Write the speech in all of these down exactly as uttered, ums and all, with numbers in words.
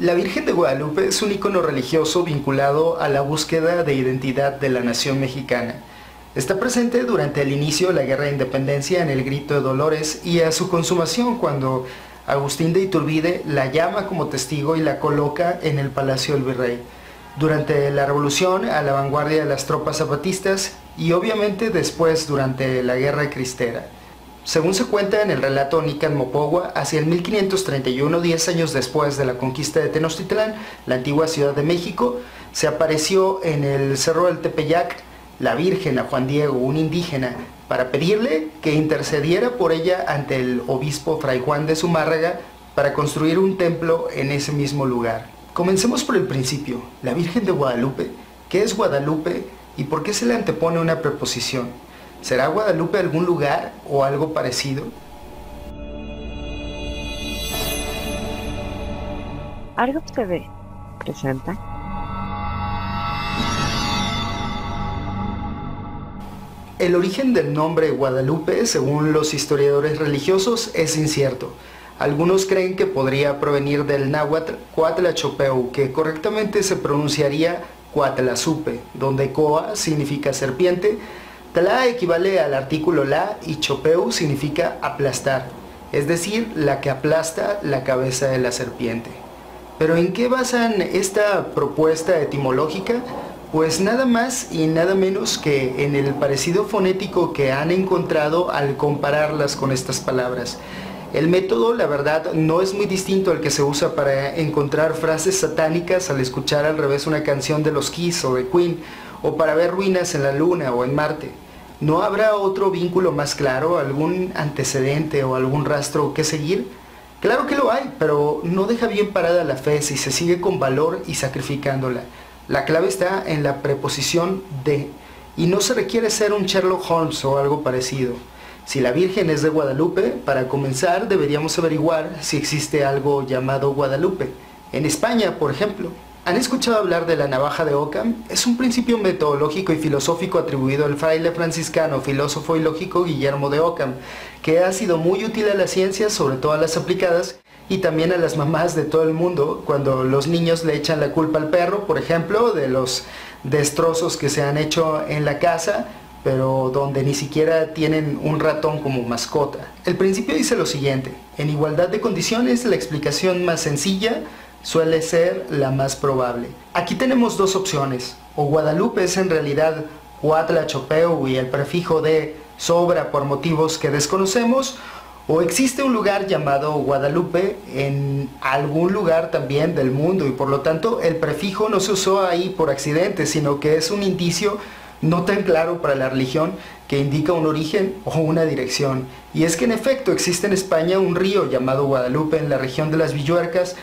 La Virgen de Guadalupe es un ícono religioso vinculado a la búsqueda de identidad de la nación mexicana. Está presente durante el inicio de la Guerra de Independencia en el Grito de Dolores y a su consumación cuando Agustín de Iturbide la llama como testigo y la coloca en el Palacio del Virrey. Durante la Revolución, a la vanguardia de las tropas zapatistas y obviamente después durante la Guerra Cristera. Según se cuenta en el relato Nican Mopohua, hacia el mil quinientos treinta y uno, diez años después de la conquista de Tenochtitlán, la antigua Ciudad de México, se apareció en el Cerro del Tepeyac la Virgen a Juan Diego, un indígena, para pedirle que intercediera por ella ante el obispo Fray Juan de Zumárraga para construir un templo en ese mismo lugar. Comencemos por el principio, la Virgen de Guadalupe. ¿Qué es Guadalupe y por qué se le antepone una preposición? ¿Será Guadalupe algún lugar o algo parecido? Argo T V presenta. El origen del nombre Guadalupe, según los historiadores religiosos, es incierto. Algunos creen que podría provenir del náhuatl Coatlachopeu, que correctamente se pronunciaría Coatlazupe, donde coa significa serpiente, tla equivale al artículo la y chopeu significa aplastar, es decir, la que aplasta la cabeza de la serpiente. ¿Pero en qué basan esta propuesta etimológica? Pues nada más y nada menos que en el parecido fonético que han encontrado al compararlas con estas palabras. El método, la verdad, no es muy distinto al que se usa para encontrar frases satánicas al escuchar al revés una canción de los Kiss o de Queen, o para ver ruinas en la Luna o en Marte. ¿No habrá otro vínculo más claro, algún antecedente o algún rastro que seguir? Claro que lo hay, pero no deja bien parada la fe si se sigue con valor y sacrificándola. La clave está en la preposición de, y no se requiere ser un Sherlock Holmes o algo parecido. Si la Virgen es de Guadalupe, para comenzar deberíamos averiguar si existe algo llamado Guadalupe. En España, por ejemplo. ¿Han escuchado hablar de la navaja de Ockham? Es un principio metodológico y filosófico atribuido al fraile franciscano, filósofo y lógico Guillermo de Ockham, que ha sido muy útil a las ciencias, sobre todo a las aplicadas, y también a las mamás de todo el mundo, cuando los niños le echan la culpa al perro, por ejemplo, de los destrozos que se han hecho en la casa, pero donde ni siquiera tienen un ratón como mascota. El principio dice lo siguiente: en igualdad de condiciones, la explicación más sencilla suele ser la más probable. Aquí tenemos dos opciones: o Guadalupe es en realidad Coatlachopeu y el prefijo de sobra por motivos que desconocemos, o existe un lugar llamado Guadalupe en algún lugar también del mundo y por lo tanto el prefijo no se usó ahí por accidente, sino que es un indicio no tan claro para la religión que indica un origen o una dirección. Y es que en efecto existe en España un río llamado Guadalupe en la región de las Villuercas,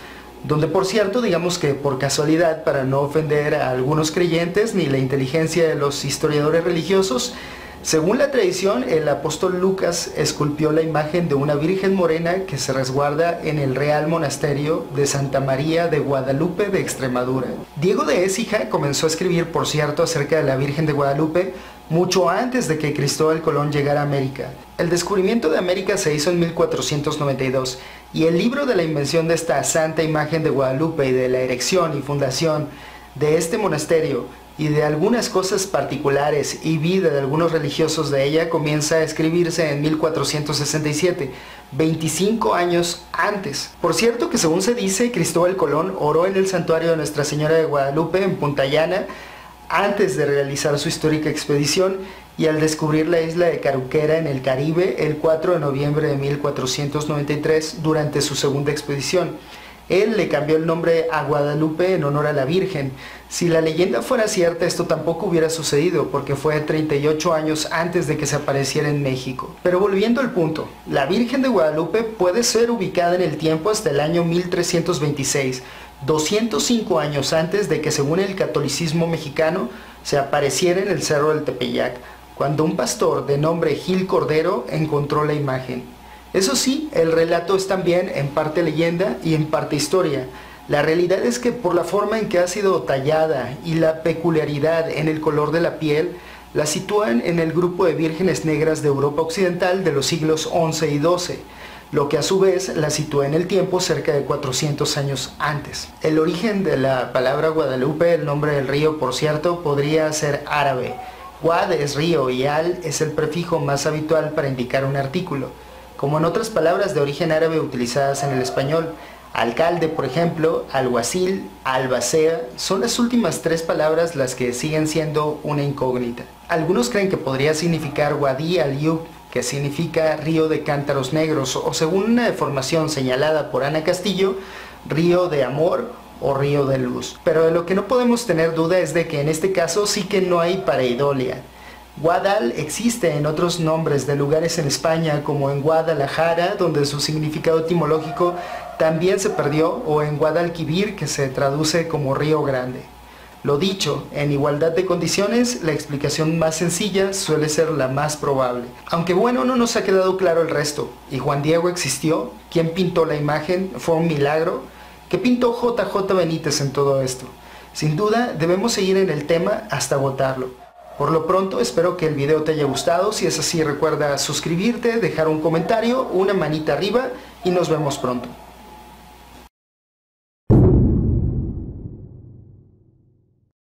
donde por cierto, digamos que por casualidad, para no ofender a algunos creyentes ni la inteligencia de los historiadores religiosos, según la tradición, el apóstol Lucas esculpió la imagen de una virgen morena que se resguarda en el Real Monasterio de Santa María de Guadalupe de Extremadura. Diego de Écija comenzó a escribir, por cierto, acerca de la Virgen de Guadalupe mucho antes de que Cristóbal Colón llegara a América. El descubrimiento de América se hizo en mil cuatrocientos noventa y dos y el libro de la invención de esta santa imagen de Guadalupe y de la erección y fundación de este monasterio y de algunas cosas particulares y vida de algunos religiosos de ella comienza a escribirse en mil cuatrocientos sesenta y siete, veinticinco años antes. Por cierto que según se dice, Cristóbal Colón oró en el santuario de Nuestra Señora de Guadalupe en Puntallana antes de realizar su histórica expedición y al descubrir la isla de Caruquera en el Caribe el cuatro de noviembre de mil cuatrocientos noventa y tres durante su segunda expedición. Él le cambió el nombre a Guadalupe en honor a la Virgen. Si la leyenda fuera cierta, esto tampoco hubiera sucedido, porque fue treinta y ocho años antes de que se apareciera en México. Pero volviendo al punto, la Virgen de Guadalupe puede ser ubicada en el tiempo hasta el año mil trescientos veintiséis, doscientos cinco años antes de que, según el catolicismo mexicano, se apareciera en el Cerro del Tepeyac, cuando un pastor de nombre Gil Cordero encontró la imagen. Eso sí, el relato es también en parte leyenda y en parte historia. La realidad es que por la forma en que ha sido tallada y la peculiaridad en el color de la piel, la sitúan en el grupo de vírgenes negras de Europa Occidental de los siglos once y doce. lo que a su vez la sitúa en el tiempo cerca de cuatrocientos años antes. El origen de la palabra Guadalupe, el nombre del río por cierto, podría ser árabe. Guad es río y al es el prefijo más habitual para indicar un artículo, como en otras palabras de origen árabe utilizadas en el español. Alcalde, por ejemplo, alguacil, albacea, son las últimas tres palabras las que siguen siendo una incógnita. Algunos creen que podría significar Wadi al-Yub, que significa río de cántaros negros, o según una deformación señalada por Ana Castillo, río de amor o río de luz. Pero de lo que no podemos tener duda es de que en este caso sí que no hay pareidolia. Guadal existe en otros nombres de lugares en España, como en Guadalajara, donde su significado etimológico también se perdió, o en Guadalquivir, que se traduce como Río Grande. Lo dicho, en igualdad de condiciones, la explicación más sencilla suele ser la más probable. Aunque bueno, no nos ha quedado claro el resto. ¿Y Juan Diego existió? ¿Quién pintó la imagen? ¿Fue un milagro? ¿Qué pintó J J Benítez en todo esto? Sin duda, debemos seguir en el tema hasta agotarlo. Por lo pronto, espero que el video te haya gustado. Si es así, recuerda suscribirte, dejar un comentario, una manita arriba y nos vemos pronto.